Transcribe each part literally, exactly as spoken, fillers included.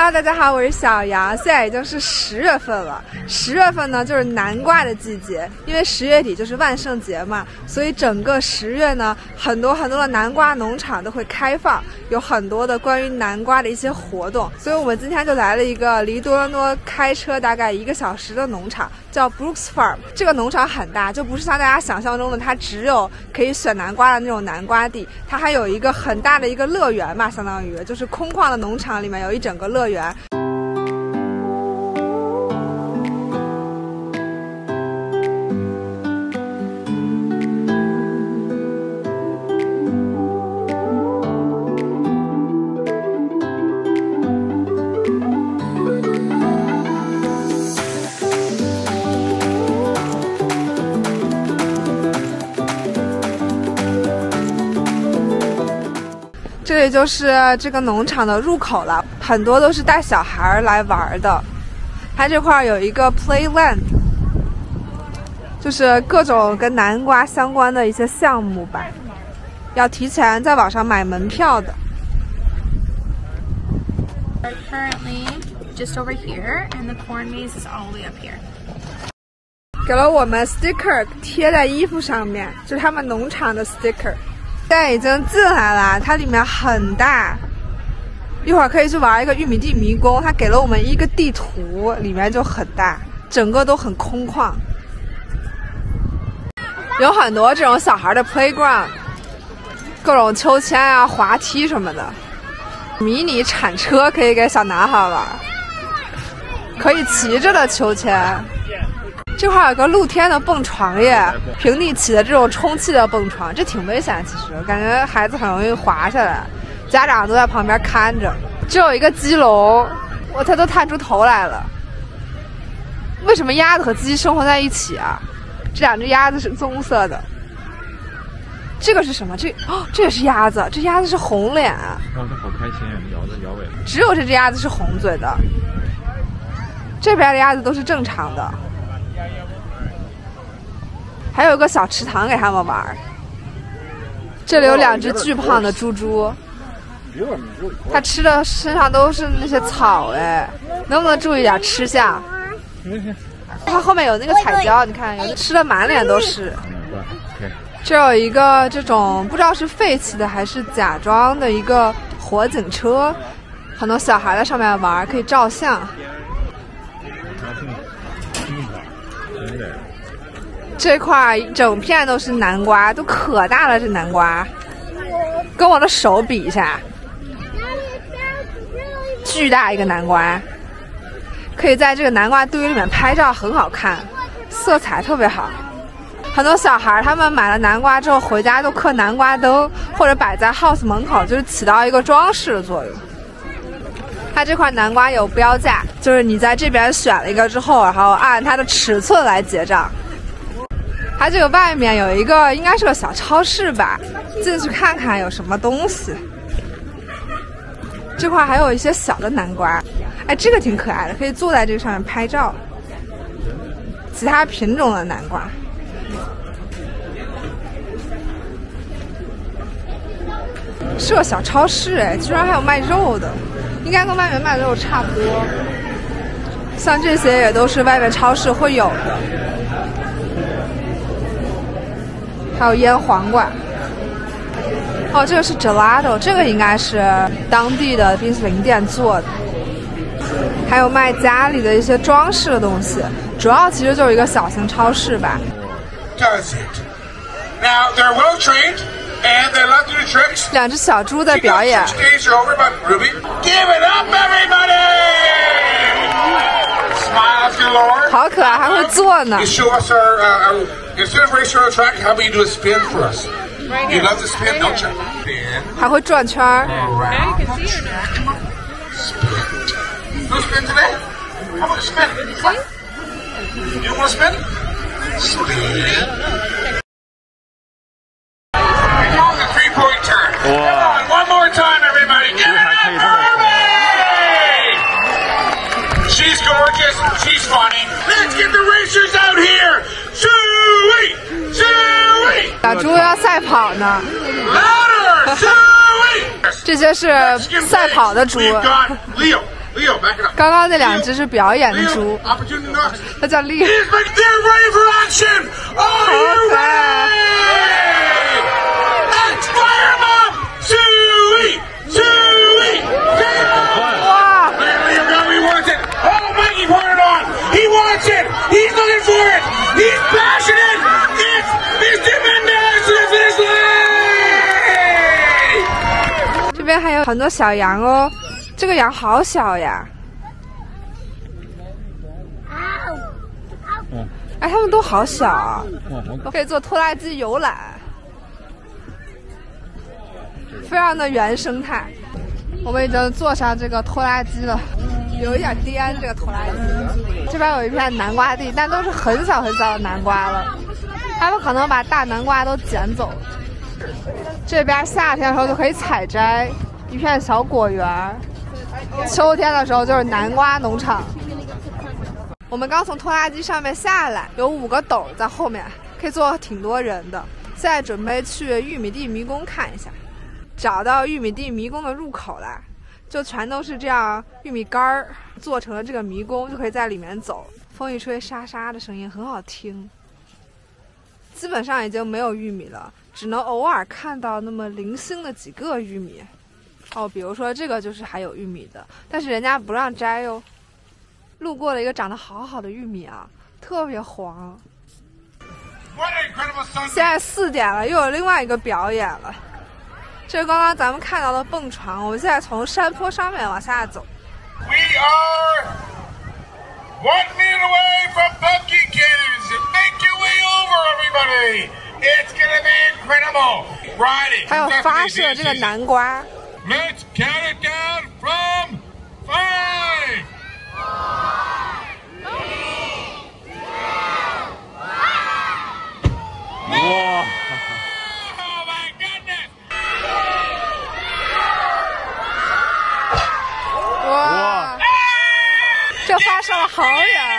Hello， 大家好，我是小杨。现在已经是十月份了，十月份呢就是南瓜的季节，因为十月底就是万圣节嘛，所以整个十月呢，很多很多的南瓜农场都会开放，有很多的关于南瓜的一些活动。所以我们今天就来了一个离多伦多开车大概一个小时的农场，叫 Brooks Farm。这个农场很大，就不是像大家想象中的它只有可以选南瓜的那种南瓜地，它还有一个很大的一个乐园嘛，相当于就是空旷的农场里面有一整个乐园。园。这里就是这个农场的入口了，很多都是带小孩来玩的。它这块有一个 Playland， 就是各种跟南瓜相关的一些项目吧，要提前在网上买门票的。Currently just over here, and the corn maze is all the way up here. 给了我们 sticker 贴在衣服上面，就是他们农场的 sticker。但已经进来了，它里面很大，一会儿可以去玩一个玉米地迷宫。它给了我们一个地图，里面就很大，整个都很空旷，有很多这种小孩的 playground， 各种秋千啊、滑梯什么的，迷你铲车可以给小男孩玩，可以骑着的秋千。这块有个露天的蹦床耶，平地起的这种充气的蹦床，这挺危险。其实感觉孩子很容易滑下来，家长都在旁边看着。只有一个鸡笼，我他都探出头来了。为什么鸭子和鸡生活在一起啊？这两只鸭子是棕色的。这个是什么？这哦，这也是鸭子，这鸭子是红脸。哦，它好开心啊！摇着摇尾。只有这只鸭子是红嘴的，这边的鸭子都是正常的。还有个小池塘给他们玩，这里有两只巨胖的猪猪，它吃的身上都是那些草哎，能不能注意点吃相？它后面有那个彩椒，你看有吃的满脸都是。这有一个这种不知道是废弃的还是假装的一个火警车，很多小孩在上面玩，可以照相。这块整片都是南瓜，都可大了。这南瓜，跟我的手比一下，巨大一个南瓜，可以在这个南瓜堆里面拍照，很好看，色彩特别好。很多小孩他们买了南瓜之后回家都刻南瓜灯，或者摆在 house 门口，就是起到一个装饰的作用。它这块南瓜有标价，就是你在这边选了一个之后，然后按它的尺寸来结账。它这个外面有一个，应该是个小超市吧，进去看看有什么东西。这块还有一些小的南瓜，哎，这个挺可爱的，可以坐在这个上面拍照。其他品种的南瓜，是个小超市哎，居然还有卖肉的，应该跟外面卖的肉差不多。像这些也都是外面超市会有的。还有腌黄瓜，哦，这个是 gelato， 这个应该是当地的冰淇淋店做的。还有卖家里的一些装饰的东西，主要其实就是一个小型超市吧。两只小猪在表演。好可爱，还会做呢。还会转圈儿。小猪要赛跑呢，这些是赛跑的猪，刚刚那两只是表演的猪，它叫利。哇！这边还有很多小羊哦。 这个羊好小呀！哎，它们都好小啊！我可以坐拖拉机游览，非常的原生态。我们已经坐上这个拖拉机了，有一点颠这个拖拉机。这边有一片南瓜地，但都是很小很小的南瓜了，他们可能把大南瓜都捡走了。这边夏天的时候就可以采摘，一片小果园。 秋天的时候就是南瓜农场。我们刚从拖拉机上面下来，有五个斗在后面，可以坐挺多人的。现在准备去玉米地迷宫看一下，找到玉米地迷宫的入口了，就全都是这样玉米杆儿做成了这个迷宫，就可以在里面走。风一吹，沙沙的声音很好听。基本上已经没有玉米了，只能偶尔看到那么零星的几个玉米。 哦，比如说这个就是还有玉米的，但是人家不让摘哟。路过了一个长得好好的玉米啊，特别黄。现在四点了，又有另外一个表演了。这是刚刚咱们看到的蹦床，我们现在从山坡上面往下走。We are one minute away from pumpkin caves. Make your way over, everybody. It's gonna be incredible. Riding. 还有发射这个南瓜。 Let's count it down from five. four, three, two, one. Whoa! Oh my goodness! Wow! 这发射了好远。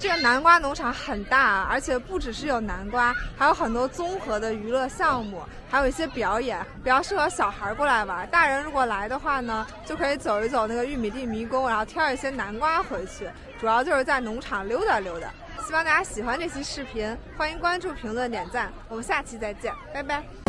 这个南瓜农场很大，而且不只是有南瓜，还有很多综合的娱乐项目，还有一些表演，比较适合小孩过来玩。大人如果来的话呢，就可以走一走那个玉米地迷宫，然后挑一些南瓜回去。主要就是在农场溜达溜达。希望大家喜欢这期视频，欢迎关注、评论、点赞。我们下期再见，拜拜。